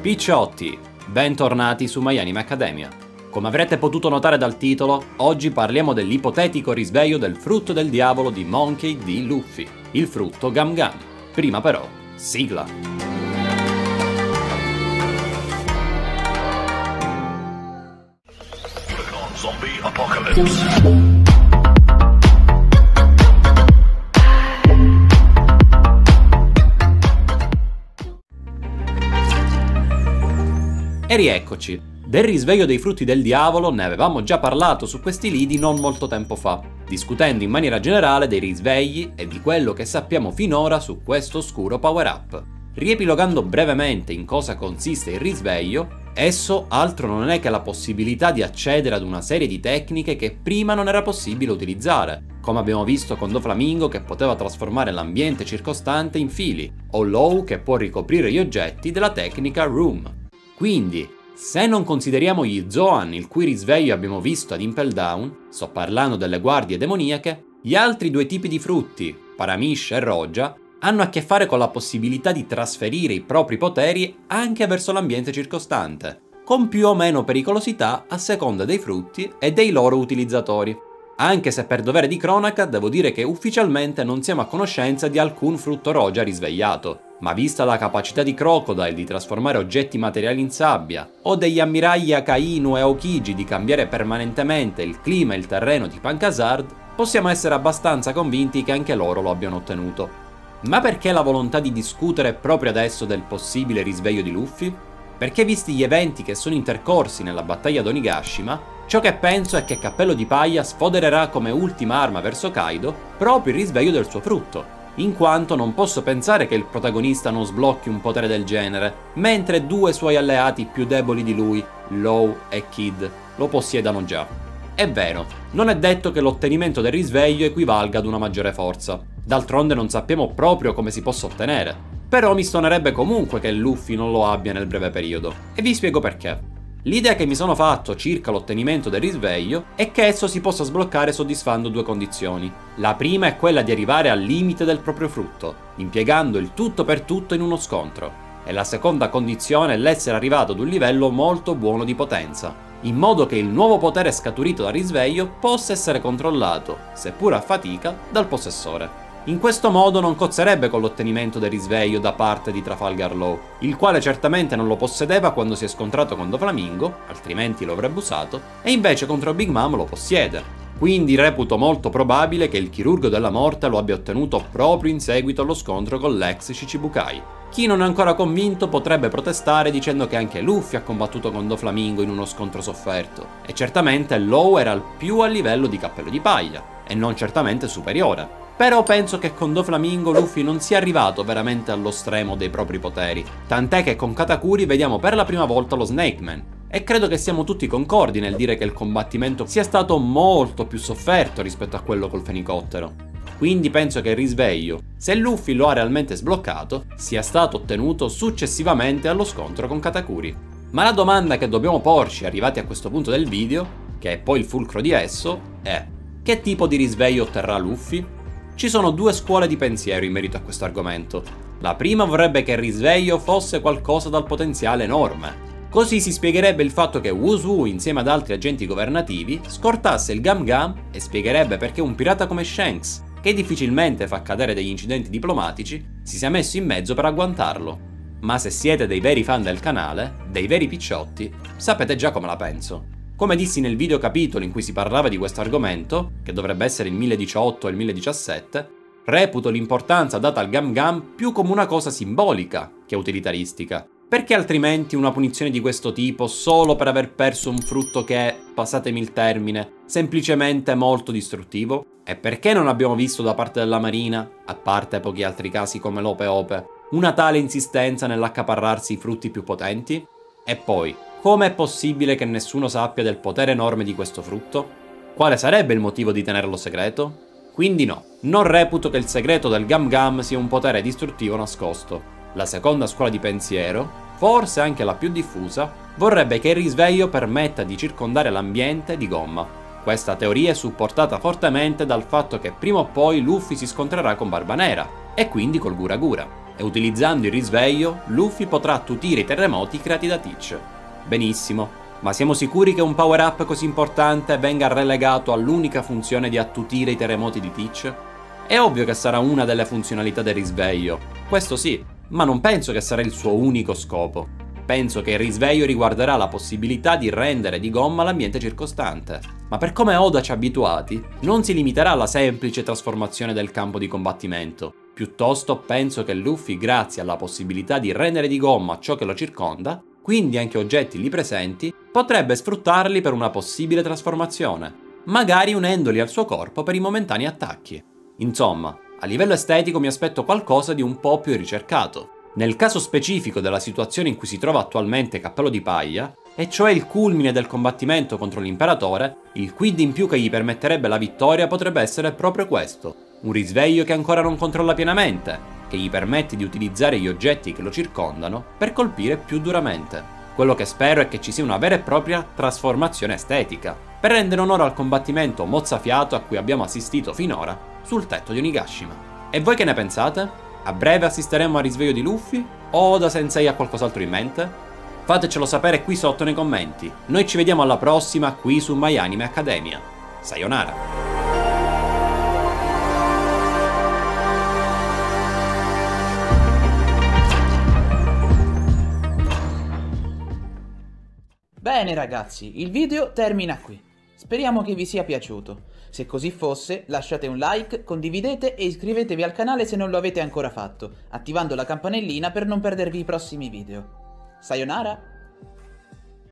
Picciotti, bentornati su My Anime Academia. Come avrete potuto notare dal titolo, oggi parliamo dell'ipotetico risveglio del frutto del diavolo di Monkey D. Luffy, il frutto Gum-Gum. Prima però, sigla! Zombie Apocalypse. E rieccoci, del risveglio dei frutti del diavolo ne avevamo già parlato su questi lidi non molto tempo fa, discutendo in maniera generale dei risvegli e di quello che sappiamo finora su questo oscuro power-up. Riepilogando brevemente in cosa consiste il risveglio, esso altro non è che la possibilità di accedere ad una serie di tecniche che prima non era possibile utilizzare, come abbiamo visto con Doflamingo che poteva trasformare l'ambiente circostante in fili, o Law che può ricoprire gli oggetti della tecnica Room. Quindi, se non consideriamo gli Zoan, il cui risveglio abbiamo visto ad Impel Down, sto parlando delle guardie demoniache, gli altri due tipi di frutti, Paramecia e Rogia, hanno a che fare con la possibilità di trasferire i propri poteri anche verso l'ambiente circostante, con più o meno pericolosità a seconda dei frutti e dei loro utilizzatori. Anche se per dovere di cronaca devo dire che ufficialmente non siamo a conoscenza di alcun frutto Rogia risvegliato, ma vista la capacità di Crocodile di trasformare oggetti materiali in sabbia, o degli ammiragli Akainu e Aokiji di cambiare permanentemente il clima e il terreno di Punk Hazard, possiamo essere abbastanza convinti che anche loro lo abbiano ottenuto. Ma perché la volontà di discutere proprio adesso del possibile risveglio di Luffy? Perché visti gli eventi che sono intercorsi nella battaglia di Onigashima, ciò che penso è che Cappello di Paglia sfodererà come ultima arma verso Kaido proprio il risveglio del suo frutto, in quanto non posso pensare che il protagonista non sblocchi un potere del genere, mentre due suoi alleati più deboli di lui, Law e Kid, lo possiedano già. È vero, non è detto che l'ottenimento del risveglio equivalga ad una maggiore forza, d'altronde non sappiamo proprio come si possa ottenere, però mi stonerebbe comunque che Luffy non lo abbia nel breve periodo, e vi spiego perché. L'idea che mi sono fatto circa l'ottenimento del risveglio è che esso si possa sbloccare soddisfando due condizioni. La prima è quella di arrivare al limite del proprio frutto, impiegando il tutto per tutto in uno scontro, e la seconda condizione è l'essere arrivato ad un livello molto buono di potenza, in modo che il nuovo potere scaturito dal risveglio possa essere controllato, seppur a fatica, dal possessore. In questo modo non cozzerebbe con l'ottenimento del risveglio da parte di Trafalgar Law, il quale certamente non lo possedeva quando si è scontrato con Doflamingo, altrimenti lo avrebbe usato, e invece contro Big Mom lo possiede. Quindi reputo molto probabile che il Chirurgo della Morte lo abbia ottenuto proprio in seguito allo scontro con l'ex Shichibukai. Chi non è ancora convinto potrebbe protestare dicendo che anche Luffy ha combattuto con Doflamingo in uno scontro sofferto, e certamente Law era al più a livello di Cappello di Paglia, e non certamente superiore. Però penso che con Doflamingo Luffy non sia arrivato veramente allo stremo dei propri poteri, tant'è che con Katakuri vediamo per la prima volta lo Snakeman, e credo che siamo tutti concordi nel dire che il combattimento sia stato molto più sofferto rispetto a quello col Fenicottero. Quindi penso che il risveglio, se Luffy lo ha realmente sbloccato, sia stato ottenuto successivamente allo scontro con Katakuri. Ma la domanda che dobbiamo porci arrivati a questo punto del video, che è poi il fulcro di esso, è: che tipo di risveglio otterrà Luffy? Ci sono due scuole di pensiero in merito a questo argomento. La prima vorrebbe che il risveglio fosse qualcosa dal potenziale enorme. Così si spiegherebbe il fatto che Wuz-Wu insieme ad altri agenti governativi scortasse il Gum-Gum e spiegherebbe perché un pirata come Shanks, che difficilmente fa cadere degli incidenti diplomatici, si sia messo in mezzo per agguantarlo. Ma se siete dei veri fan del canale, dei veri picciotti, sapete già come la penso. Come dissi nel video capitolo in cui si parlava di questo argomento, che dovrebbe essere il 1018 e il 1017, reputo l'importanza data al Gum-Gum più come una cosa simbolica che utilitaristica, perché altrimenti una punizione di questo tipo solo per aver perso un frutto che è, passatemi il termine, semplicemente molto distruttivo? E perché non abbiamo visto da parte della Marina, a parte pochi altri casi come l'Ope-Ope, una tale insistenza nell'accaparrarsi i frutti più potenti? E poi, com'è possibile che nessuno sappia del potere enorme di questo frutto? Quale sarebbe il motivo di tenerlo segreto? Quindi no, non reputo che il segreto del Gum-Gum sia un potere distruttivo nascosto. La seconda scuola di pensiero, forse anche la più diffusa, vorrebbe che il risveglio permetta di circondare l'ambiente di gomma. Questa teoria è supportata fortemente dal fatto che prima o poi Luffy si scontrerà con Barbanera, e quindi col Gura Gura. e utilizzando il risveglio Luffy potrà attutire i terremoti creati da Teach. Benissimo, ma siamo sicuri che un power up così importante venga relegato all'unica funzione di attutire i terremoti di Teach? È ovvio che sarà una delle funzionalità del risveglio, questo sì, ma non penso che sarà il suo unico scopo. Penso che il risveglio riguarderà la possibilità di rendere di gomma l'ambiente circostante, ma per come Oda ci ha abituati, non si limiterà alla semplice trasformazione del campo di combattimento. Piuttosto penso che Luffy, grazie alla possibilità di rendere di gomma ciò che lo circonda, quindi anche oggetti lì presenti, potrebbe sfruttarli per una possibile trasformazione, magari unendoli al suo corpo per i momentanei attacchi. Insomma, a livello estetico mi aspetto qualcosa di un po' più ricercato. Nel caso specifico della situazione in cui si trova attualmente Cappello di Paglia, e cioè il culmine del combattimento contro l'imperatore, il quid in più che gli permetterebbe la vittoria potrebbe essere proprio questo, un risveglio che ancora non controlla pienamente, che gli permette di utilizzare gli oggetti che lo circondano per colpire più duramente. Quello che spero è che ci sia una vera e propria trasformazione estetica, per rendere onore al combattimento mozzafiato a cui abbiamo assistito finora sul tetto di Onigashima. E voi che ne pensate? A breve assisteremo al risveglio di Luffy? O Oda Sensei ha qualcos'altro in mente? Fatecelo sapere qui sotto nei commenti. Noi ci vediamo alla prossima qui su My Anime Academia. Sayonara! Bene ragazzi, il video termina qui. Speriamo che vi sia piaciuto. Se così fosse, lasciate un like, condividete e iscrivetevi al canale se non lo avete ancora fatto, attivando la campanellina per non perdervi i prossimi video. Sayonara!